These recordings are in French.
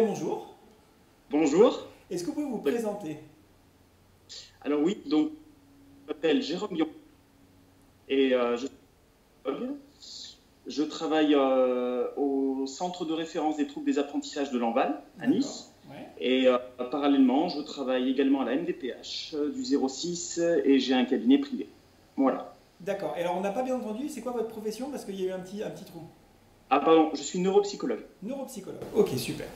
Bonjour. Bonjour. Est-ce que vous pouvez vous présenter? Alors oui, donc je m'appelle Jérôme Yon et je travaille au Centre de référence des troubles des apprentissages de l'Anval à Nice. Ouais. Et parallèlement, je travaille également à la MDPH du 06 et j'ai un cabinet privé. Voilà. D'accord. Et alors, on n'a pas bien entendu, c'est quoi votre profession? Parce qu'il y a eu un petit trou. Ah pardon, je suis neuropsychologue. Neuropsychologue, ok, super.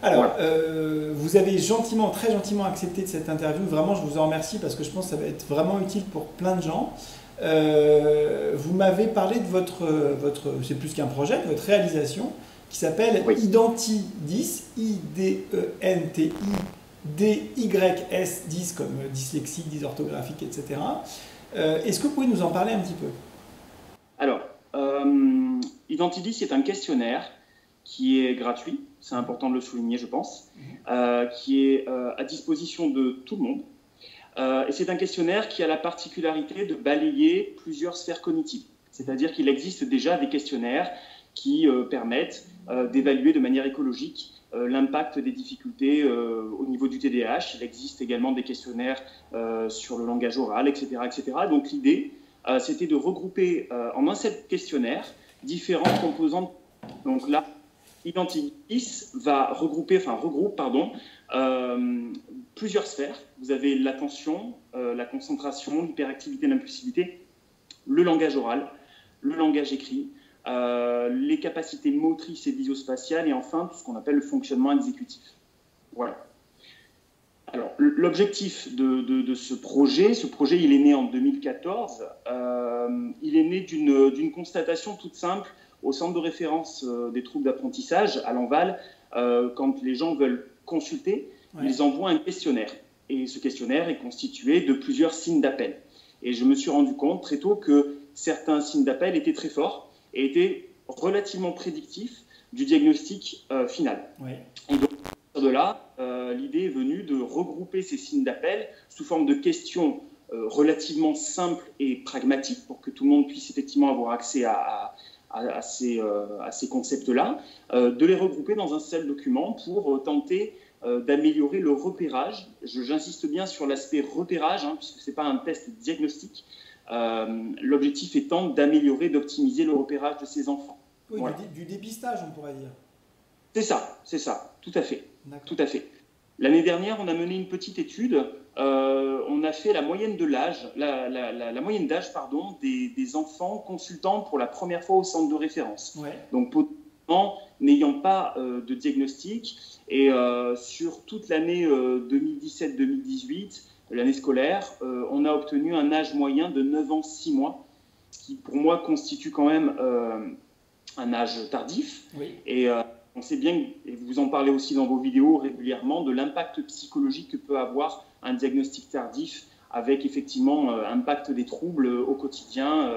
Alors, voilà. Vous avez gentiment, très gentiment accepté de cette interview. Vraiment, je vous en remercie parce que je pense que ça va être vraiment utile pour plein de gens. Vous m'avez parlé de votre c'est plus qu'un projet, de votre réalisation qui s'appelle oui. IdentiDYS, I-D-E-N-T-I-D-Y-S, 10 comme dyslexique, dysorthographique, etc. Est-ce que vous pouvez nous en parler un petit peu? Alors, IdentiDYS c'est un questionnaire qui est gratuit, c'est important de le souligner je pense, qui est à disposition de tout le monde. Et c'est un questionnaire qui a la particularité de balayer plusieurs sphères cognitives. C'est-à-dire qu'il existe déjà des questionnaires qui permettent d'évaluer de manière écologique l'impact des difficultés au niveau du TDAH. Il existe également des questionnaires sur le langage oral, etc. etc. Donc l'idée, c'était de regrouper en un seul questionnaire différentes composantes. Donc là, IdentiDYS va regrouper, regroupe plusieurs sphères. Vous avez l'attention, la concentration, l'hyperactivité, l'impulsivité, le langage oral, le langage écrit, les capacités motrices et visio-spatiales, et enfin tout ce qu'on appelle le fonctionnement exécutif. Voilà. Alors, l'objectif de ce projet, il est né en 2014. Il est né d'une constatation toute simple au centre de référence des troubles d'apprentissage à l'Anval. Quand les gens veulent consulter, ouais. ils envoient un questionnaire. Et ce questionnaire est constitué de plusieurs signes d'appel. Et je me suis rendu compte très tôt que certains signes d'appel étaient très forts et étaient relativement prédictifs du diagnostic final. Ouais. Et donc, de là, l'idée est venue de regrouper ces signes d'appel sous forme de questions relativement simples et pragmatiques pour que tout le monde puisse effectivement avoir accès à ces concepts-là, de les regrouper dans un seul document pour tenter d'améliorer le repérage. J'insiste bien sur l'aspect repérage, hein, puisque ce n'est pas un test diagnostique. L'objectif étant d'améliorer, d'optimiser le repérage de ces enfants. Oui, voilà. du dépistage, on pourrait dire. C'est ça, tout à fait. Tout à fait. L'année dernière, on a mené une petite étude. On a fait la moyenne d'âge des enfants consultant pour la première fois au centre de référence. Ouais. Donc, potentiellement, n'ayant pas de diagnostic. Et sur toute l'année 2017-2018, l'année scolaire, on a obtenu un âge moyen de 9 ans, 6 mois, ce qui, pour moi, constitue quand même un âge tardif. Oui. Et, on sait bien, et vous en parlez aussi dans vos vidéos régulièrement, de l'impact psychologique que peut avoir un diagnostic tardif avec effectivement impact des troubles au quotidien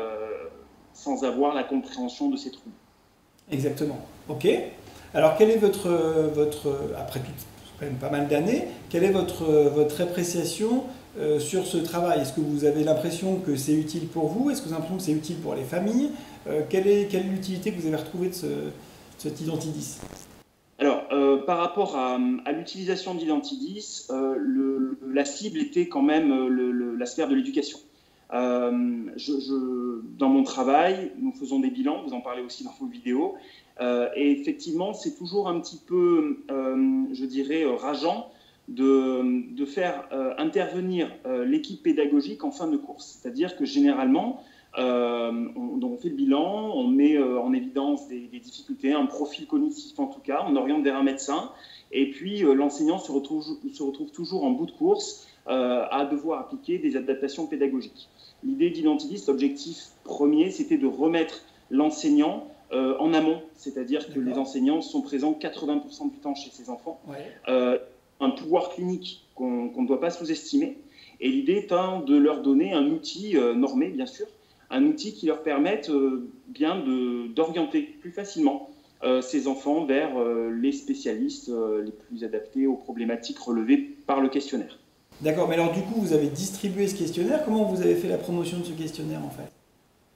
sans avoir la compréhension de ces troubles. Exactement. Ok. Alors, quelle est votre après tout, quand même pas mal d'années, quelle est votre appréciation sur ce travail? Est-ce que vous avez l'impression que c'est utile pour vous? Est-ce que vous avez l'impression que c'est utile pour les familles? Quelle est l'utilité que vous avez retrouvée de cet IdentiDYS? Alors, par rapport à l'utilisation d'IdentiDYS, la cible était quand même la sphère de l'éducation. Dans mon travail, nous faisons des bilans, vous en parlez aussi dans vos vidéos, et effectivement, c'est toujours un petit peu, je dirais, rageant de faire intervenir l'équipe pédagogique en fin de course. C'est-à-dire que généralement, donc on fait le bilan, on met en évidence des difficultés, un profil cognitif en tout cas, on oriente vers un médecin et puis l'enseignant se retrouve toujours en bout de course à devoir appliquer des adaptations pédagogiques. L'idée d'IdentiDYS, l'objectif premier, c'était de remettre l'enseignant en amont, c'est-à-dire que les enseignants sont présents 80% du temps chez ces enfants, ouais. Un pouvoir clinique qu'on ne doit pas sous-estimer et l'idée étant de leur donner un outil normé bien sûr, un outil qui leur permette bien d'orienter plus facilement ces enfants vers les spécialistes les plus adaptés aux problématiques relevées par le questionnaire. D'accord, mais alors du coup, vous avez distribué ce questionnaire. Comment vous avez fait la promotion de ce questionnaire en fait?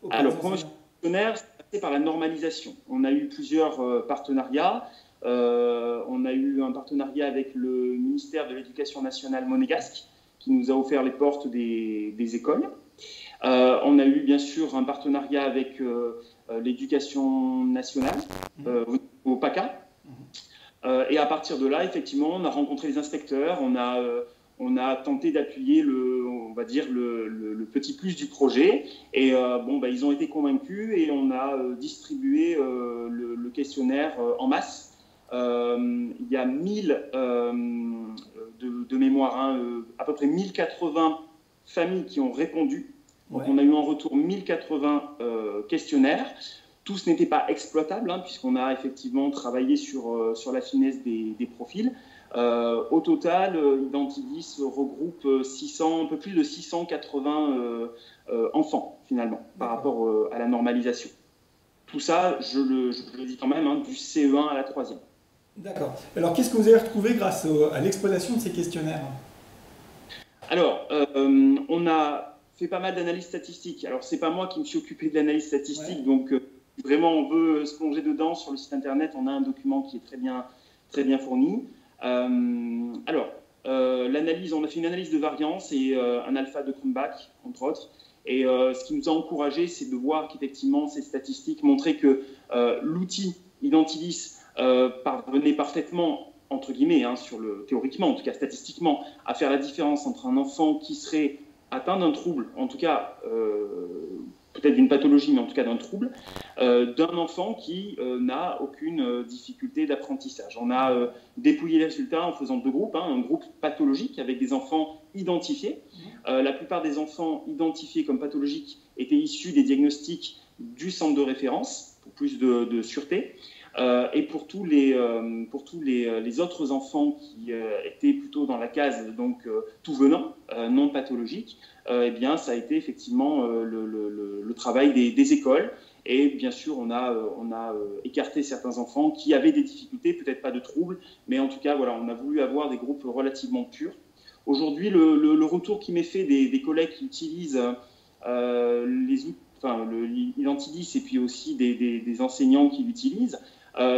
Alors, promotion du questionnaire, c'est passé par la normalisation. On a eu plusieurs partenariats. On a eu un partenariat avec le ministère de l'Éducation nationale monégasque qui nous a offert les portes des écoles. On a eu bien sûr un partenariat avec l'Éducation nationale au PACA. Et à partir de là, effectivement, on a rencontré les inspecteurs, on a tenté d'appuyer le petit plus du projet. Et ils ont été convaincus et on a distribué le questionnaire en masse. Il y a 1000 de mémoire, à peu près 1080 familles qui ont répondu. Donc, on a eu en retour 1080 questionnaires. Tous n'étaient pas exploitables, puisqu'on a effectivement travaillé sur la finesse des profils. Au total, IdentiDYS regroupe un peu plus de 680 enfants, finalement, par rapport à la normalisation. Tout ça, je le dis quand même, du CE1 à la 3e. D'accord. Alors, qu'est-ce que vous avez retrouvé grâce à l'exploitation de ces questionnaires? Alors, on a fait pas mal d'analyses statistiques. Alors, ce n'est pas moi qui me suis occupé de l'analyse statistique, donc vraiment, on veut se plonger dedans. Sur le site internet, on a un document qui est très bien fourni. L'analyse, on a fait une analyse de variance et un alpha de Cronbach, entre autres. Et ce qui nous a encouragé, c'est de voir qu'effectivement, ces statistiques montraient que l'outil IdentiDYS parvenait parfaitement, entre guillemets, théoriquement, en tout cas statistiquement, à faire la différence entre un enfant qui serait atteint d'un trouble, en tout cas peut-être d'une pathologie, mais en tout cas d'un trouble, d'un enfant qui n'a aucune difficulté d'apprentissage. On a dépouillé les résultats en faisant deux groupes, un groupe pathologique avec des enfants identifiés. La plupart des enfants identifiés comme pathologiques étaient issus des diagnostics du centre de référence, pour plus de sûreté. Et pour tous les autres enfants qui étaient plutôt dans la case donc tout venant, non pathologique, eh bien ça a été effectivement le travail des écoles. Et bien sûr, on a écarté certains enfants qui avaient des difficultés, peut-être pas de troubles, mais en tout cas, voilà, on a voulu avoir des groupes relativement purs. Aujourd'hui, le retour qui m'est fait des collègues qui utilisent IdentiDYS et puis aussi des enseignants qui l'utilisent,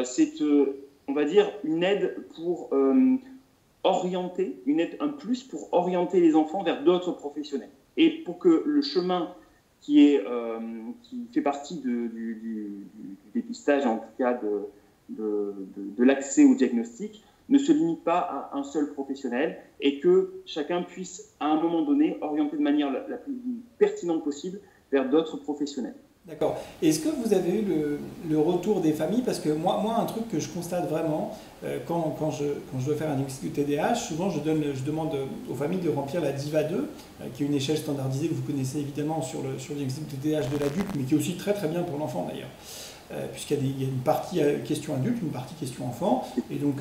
c'est, on va dire, une aide pour orienter, un plus pour orienter les enfants vers d'autres professionnels. Et pour que le chemin qui fait partie du dépistage, en tout cas de l'accès au diagnostic, ne se limite pas à un seul professionnel et que chacun puisse, à un moment donné, orienter de manière la plus pertinente possible vers d'autres professionnels. D'accord. Est-ce que vous avez eu le retour des familles? Parce que moi, un truc que je constate vraiment, quand je dois faire un diagnostic de TDAH, souvent je demande aux familles de remplir la DIVA2, qui est une échelle standardisée que vous connaissez évidemment sur le diagnostic de TDAH de l'adulte, mais qui est aussi très bien pour l'enfant d'ailleurs. Puisqu'il y a une partie question adulte, une partie question enfant. Et donc,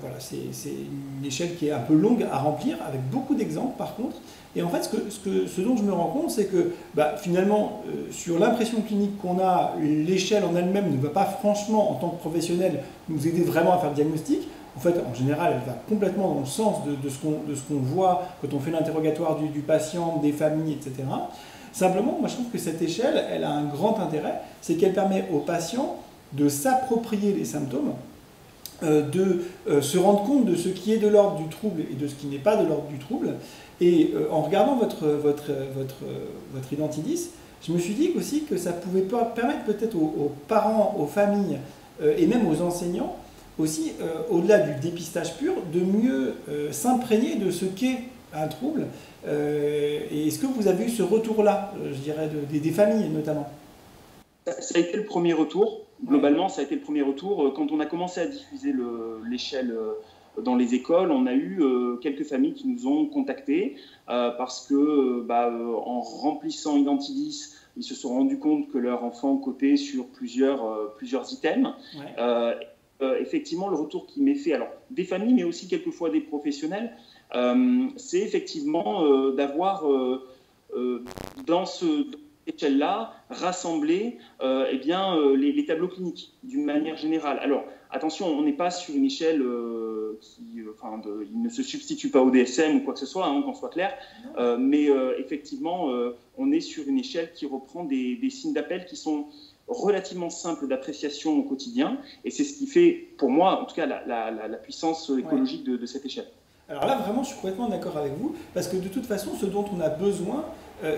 voilà, c'est une échelle qui est un peu longue à remplir, avec beaucoup d'exemples par contre. Et en fait, ce dont je me rends compte, c'est que finalement, sur l'impression clinique qu'on a, l'échelle en elle-même ne va pas franchement, en tant que professionnel, nous aider vraiment à faire le diagnostic. En fait, en général, elle va complètement dans le sens de ce qu'on voit quand on fait l'interrogatoire du patient, des familles, etc. Simplement, moi je trouve que cette échelle, elle a un grand intérêt, c'est qu'elle permet aux patients de s'approprier les symptômes, de se rendre compte de ce qui est de l'ordre du trouble et de ce qui n'est pas de l'ordre du trouble. Et en regardant votre IdentiDYS, je me suis dit aussi que ça pouvait permettre peut-être aux parents, aux familles et même aux enseignants aussi, au-delà du dépistage pur, de mieux s'imprégner de ce qu'est un trouble. Et est-ce que vous avez eu ce retour-là, je dirais, des familles notamment? Ça a été le premier retour. Globalement, ça a été le premier retour. Quand on a commencé à diffuser l'échelle dans les écoles, on a eu quelques familles qui nous ont contactés parce que, en remplissant IdentiDYS, ils se sont rendus compte que leur enfant cotait sur plusieurs items. Effectivement, le retour qui m'est fait, alors des familles, mais aussi quelquefois des professionnels, c'est effectivement d'avoir dans cette échelle-là rassemblé les tableaux cliniques d'une manière générale. Alors attention, on n'est pas sur une échelle il ne se substitue pas au DSM ou quoi que ce soit, qu'on soit clair, mais effectivement on est sur une échelle qui reprend des signes d'appel qui sont relativement simple d'appréciation au quotidien, et c'est ce qui fait, pour moi, en tout cas, la puissance écologique de cette échelle. Alors là, vraiment, je suis complètement d'accord avec vous, parce que de toute façon, ce dont on a besoin,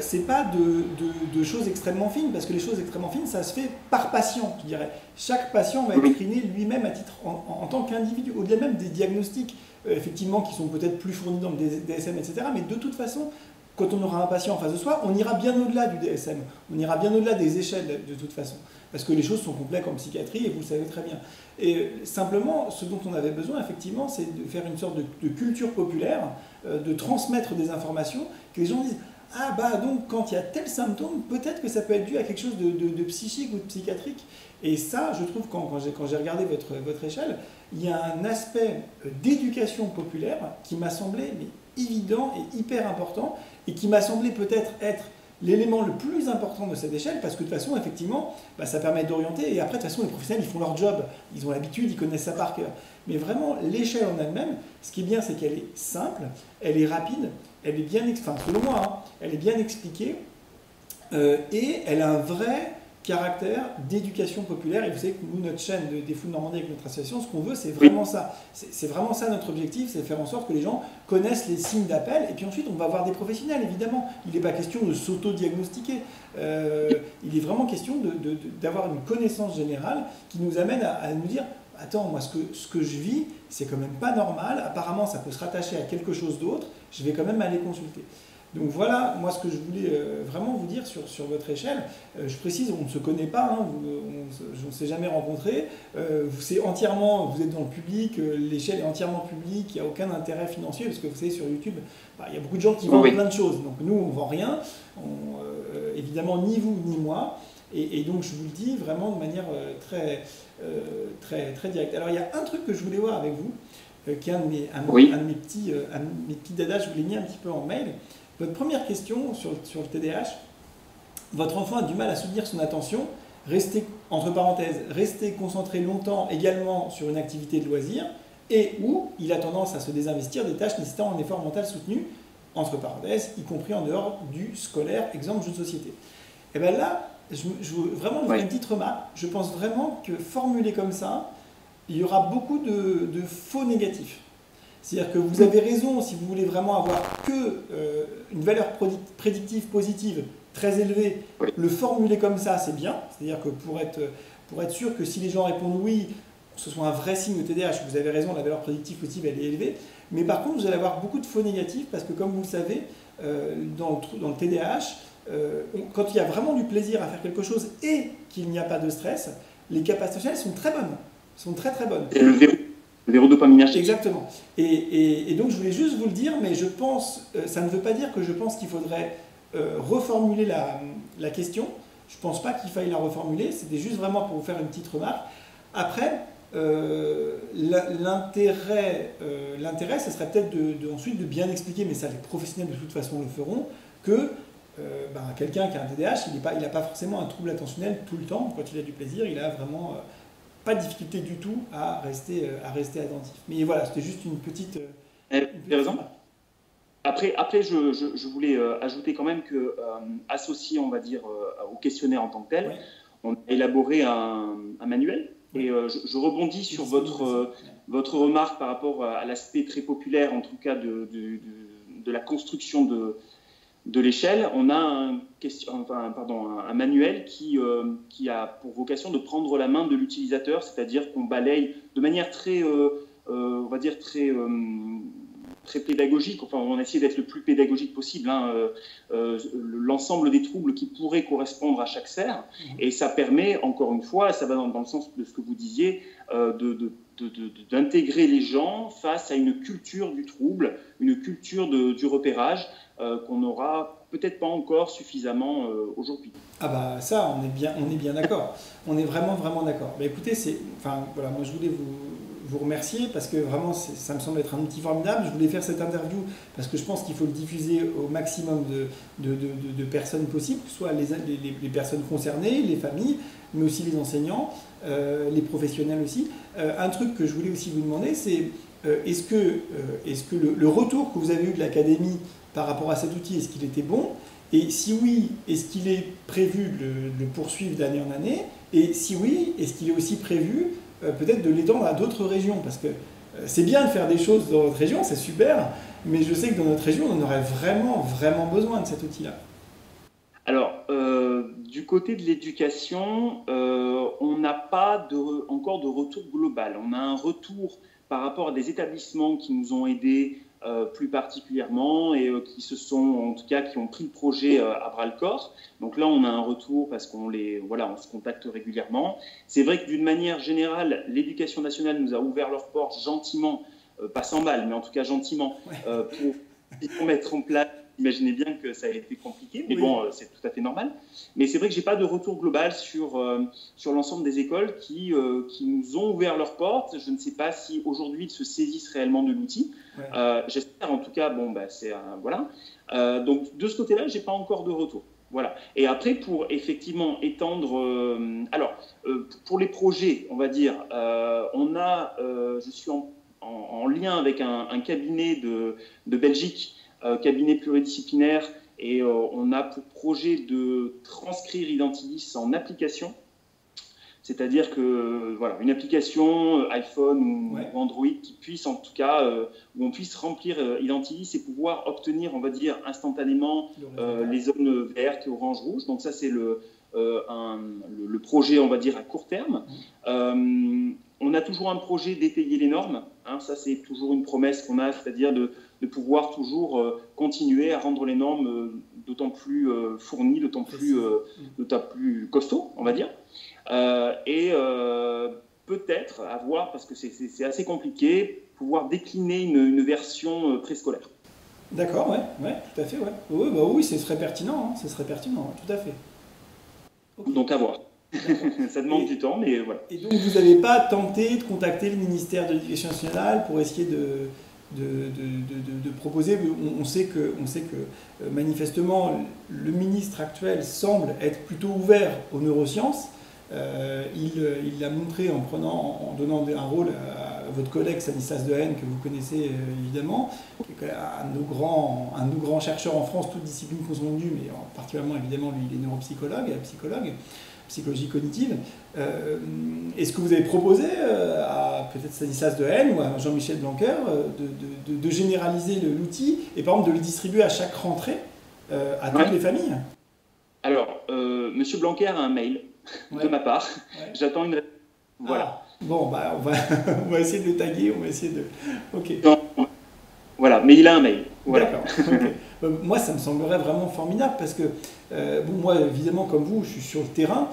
c'est pas de choses extrêmement fines, parce que les choses extrêmement fines, ça se fait par patient, je dirais. Chaque patient va exprimer lui-même à titre en tant qu'individu, au-delà même des diagnostics, effectivement, qui sont peut-être plus fournis dans le DSM, etc. Mais de toute façon, quand on aura un patient en face de soi, on ira bien au-delà du DSM, on ira bien au-delà des échelles de toute façon, parce que les choses sont complexes en psychiatrie et vous le savez très bien. Et simplement, ce dont on avait besoin, effectivement, c'est de faire une sorte de culture populaire, de transmettre des informations, que les gens disent « Ah bah donc, quand il y a tel symptôme, peut-être que ça peut être dû à quelque chose de psychique ou de psychiatrique ». Et ça, je trouve, quand j'ai regardé votre échelle, il y a un aspect d'éducation populaire qui m'a semblé évident et hyper important, et qui m'a semblé peut-être être l'élément le plus important de cette échelle, parce que de toute façon, effectivement, ça permet d'orienter, et après, de toute façon, les professionnels, ils font leur job, ils ont l'habitude, ils connaissent ça par cœur. Mais vraiment, l'échelle en elle-même, ce qui est bien, c'est qu'elle est simple, elle est rapide, elle est bien, enfin, selon moi, elle est bien expliquée, et elle a un vrai caractère d'éducation populaire. Et vous savez que nous, notre chaîne des Fous de Normandie avec notre association, ce qu'on veut, c'est vraiment ça. C'est vraiment ça notre objectif, c'est de faire en sorte que les gens connaissent les signes d'appel. Et puis ensuite, on va avoir des professionnels, évidemment. Il n'est pas question de s'auto-diagnostiquer. Il est vraiment question d'avoir une connaissance générale qui nous amène à nous dire « Attends, moi, ce que je vis, c'est quand même pas normal. Apparemment, ça peut se rattacher à quelque chose d'autre. Je vais quand même aller consulter. » Donc voilà, moi, ce que je voulais vraiment vous dire sur votre échelle. Je précise, on ne se connaît pas, on ne s'est jamais rencontré. Vous êtes dans le public, l'échelle est entièrement publique, il n'y a aucun intérêt financier, parce que vous savez, sur YouTube, il y a beaucoup de gens qui vendent plein de choses. Donc nous, on ne vend rien, évidemment, ni vous, ni moi. Et donc, je vous le dis vraiment de manière très directe. Alors, il y a un truc que je voulais voir avec vous, qui est un de mes petits dadas, je vous l'ai mis un petit peu en mail. Votre première question sur le TDAH, votre enfant a du mal à soutenir son attention, rester concentré longtemps également sur une activité de loisir, et où il a tendance à se désinvestir des tâches nécessitant un effort mental soutenu, entre parenthèses, y compris en dehors du scolaire, exemple jeu de société. Et bien là, je veux vraiment vous faire une petite remarque. Je pense vraiment que formuler comme ça, il y aura beaucoup de faux négatifs. C'est-à-dire que vous avez raison, si vous voulez vraiment avoir une valeur prédictive positive très élevée, le formuler comme ça, c'est bien. C'est-à-dire que pour être sûr que si les gens répondent oui, ce soit un vrai signe de TDAH, vous avez raison, la valeur prédictive positive, elle est élevée. Mais par contre, vous allez avoir beaucoup de faux négatifs parce que, comme vous le savez, dans le TDAH, quand il y a vraiment du plaisir à faire quelque chose et qu'il n'y a pas de stress, les capacités sociales sont très bonnes. Le verrou dopaminergique. Exactement. Et donc, je voulais juste vous le dire, mais je pense, ça ne veut pas dire que je pense qu'il faudrait reformuler la question. Je ne pense pas qu'il faille la reformuler. C'était juste vraiment pour vous faire une petite remarque. Après, l'intérêt, ce serait peut-être ensuite de bien expliquer, mais ça, les professionnels de toute façon le feront, que quelqu'un qui a un TDAH, il n'a pas forcément un trouble attentionnel tout le temps. Quand il a du plaisir, il a vraiment... pas de difficulté du tout à rester attentif. Mais voilà, c'était juste une petite... T'as raison. Après je voulais ajouter quand même que, associé, on va dire, au questionnaire en tant que tel, on a élaboré un manuel. Et je rebondis sur votre remarque par rapport à l'aspect très populaire, en tout cas, de la construction de l'échelle. On a un manuel qui a pour vocation de prendre la main de l'utilisateur, c'est-à-dire qu'on balaye de manière très pédagogique, enfin on essaie d'être le plus pédagogique possible, l'ensemble des troubles qui pourraient correspondre à chaque serre, et ça permet, encore une fois, ça va dans le sens de ce que vous disiez, d'intégrer les gens face à une culture du trouble, une culture du repérage qu'on n'aura peut-être pas encore suffisamment aujourd'hui. Ah bah ça, on est bien d'accord. On est vraiment d'accord. Bah écoutez, moi je voulais vous remercier parce que vraiment ça me semble être un outil formidable. Je voulais faire cette interview parce que je pense qu'il faut le diffuser au maximum de personnes possibles, que ce soit les personnes concernées, les familles, mais aussi les enseignants, les professionnels aussi. Un truc que je voulais aussi vous demander, c'est est-ce que le retour que vous avez eu de l'académie par rapport à cet outil, est-ce qu'il était bon? Et si oui, est-ce qu'il est prévu de le poursuivre d'année en année? Et si oui, est-ce qu'il est aussi prévu peut-être de l'étendre à d'autres régions? Parce que c'est bien de faire des choses dans notre région, c'est super, mais je sais que dans notre région, on aurait vraiment, vraiment besoin de cet outil-là. Alors, du côté de l'éducation, on n'a pas encore de retour global. On a un retour par rapport à des établissements qui nous ont aidés plus particulièrement et qui se sont, en tout cas, qui ont pris le projet à bras-le-corps. Donc là, on a un retour parce qu'on on se contacte régulièrement. C'est vrai que d'une manière générale, l'éducation nationale nous a ouvert leurs portes gentiment, pas sans mal, mais en tout cas gentiment, pour mettre en place. Imaginez bien que ça a été compliqué, mais bon, c'est tout à fait normal. Mais c'est vrai que je n'ai pas de retour global sur l'ensemble des écoles qui nous ont ouvert leurs portes. Je ne sais pas si aujourd'hui ils se saisissent réellement de l'outil. Ouais. J'espère en tout cas, voilà. Donc de ce côté-là, je n'ai pas encore de retour. Voilà. Et après, pour effectivement étendre... pour les projets, on va dire, je suis en lien avec un cabinet de Belgique, cabinet pluridisciplinaire, et on a pour projet de transcrire IdentiDYS en application, c'est-à-dire que une application iPhone ou Android qui puisse en tout cas où on puisse remplir IdentiDYS et pouvoir obtenir, on va dire, instantanément les zones vertes, orange, rouge. Donc ça, c'est le projet, on va dire, à court terme. On a toujours un projet d'étayer les normes, hein, ça c'est toujours une promesse qu'on a, c'est-à-dire de pouvoir toujours continuer à rendre les normes d'autant plus fournies, d'autant plus costauds, on va dire. Peut-être avoir, parce que c'est assez compliqué, pouvoir décliner une version préscolaire. D'accord, tout à fait, oui, ce serait pertinent, hein, tout à fait. Okay. Donc à voir. Ça demande du temps, mais voilà. Et donc vous n'avez pas tenté de contacter le ministère de l'Éducation nationale pour essayer de proposer? On sait que manifestement le ministre actuel semble être plutôt ouvert aux neurosciences. Il l'a montré en donnant un rôle à votre collègue Stanislas Dehaene, que vous connaissez évidemment, qui est un de nos grands chercheurs en France, toutes disciplines confondues, mais particulièrement évidemment lui, il est neuropsychologue et psychologie cognitive. Est-ce que vous avez proposé à peut-être Stanislas Dehaene ou à Jean-Michel Blanquer de généraliser l'outil et par exemple de le distribuer à chaque rentrée à toutes les familles? Alors, M. Blanquer a un mail de ma part. Ouais. J'attends une réponse. Voilà. Ah. Bon, on va essayer de le taguer, on va essayer de... Ok. Non. Voilà, mais il a un mail. Voilà. D'accord. Okay. Moi, ça me semblerait vraiment formidable parce que, moi, évidemment, comme vous, je suis sur le terrain,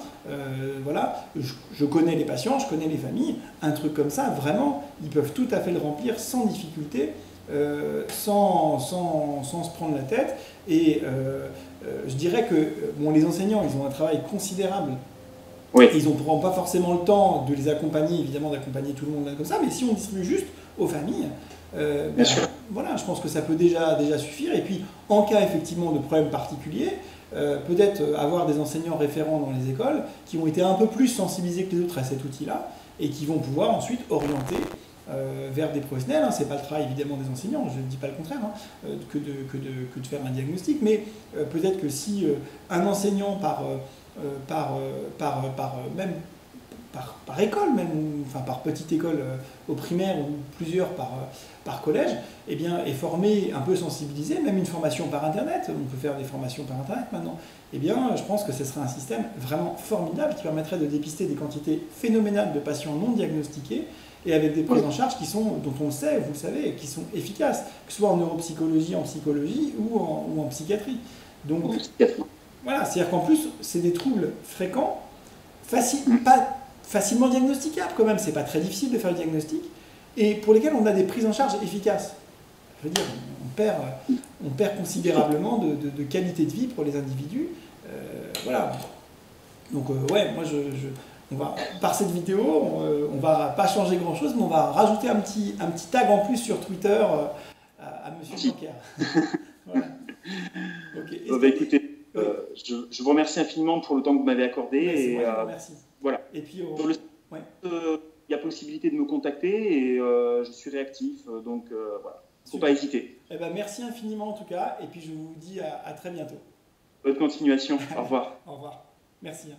je connais les patients, je connais les familles, un truc comme ça, vraiment, ils peuvent tout à fait le remplir sans difficulté, sans se prendre la tête. Et je dirais que, les enseignants, ils ont un travail considérable. Oui. Ils n'auront pas forcément le temps de les accompagner, évidemment, d'accompagner tout le monde comme ça, mais si on distribue juste aux familles, bien sûr. Voilà, je pense que ça peut déjà suffire. Et puis, en cas effectivement de problèmes particuliers, peut-être avoir des enseignants référents dans les écoles qui ont été un peu plus sensibilisés que les autres à cet outil-là et qui vont pouvoir ensuite orienter vers des professionnels. Hein. Ce n'est pas le travail évidemment des enseignants, je ne dis pas le contraire, hein, que de faire un diagnostic. Mais peut-être que si un enseignant par école même, enfin par petite école au primaire ou plusieurs par collège, eh bien, est formé, un peu sensibilisé, même une formation par Internet, on peut faire des formations par Internet maintenant, eh bien, je pense que ce serait un système vraiment formidable qui permettrait de dépister des quantités phénoménales de patients non diagnostiqués et avec des prises en charge dont on le sait, vous le savez, qui sont efficaces, que ce soit en neuropsychologie, en psychologie ou en psychiatrie. Donc, voilà, c'est-à-dire qu'en plus, c'est des troubles fréquents, facilement diagnosticables quand même, c'est pas très difficile de faire le diagnostic, et pour lesquels on a des prises en charge efficaces. Je veux dire, on perd considérablement de qualité de vie pour les individus. Voilà. Donc moi par cette vidéo, on va pas changer grand-chose, mais on va rajouter un petit tag en plus sur Twitter à M. Blanquer. Voilà. Okay. Bah, écoutez, je vous remercie infiniment pour le temps que vous m'avez accordé. Merci, et, merci. Voilà. Et puis, il y a possibilité de me contacter et je suis réactif, donc voilà, faut pas hésiter. Eh ben, merci infiniment en tout cas, et puis je vous dis à très bientôt. Bonne continuation. Au revoir. Au revoir. Merci.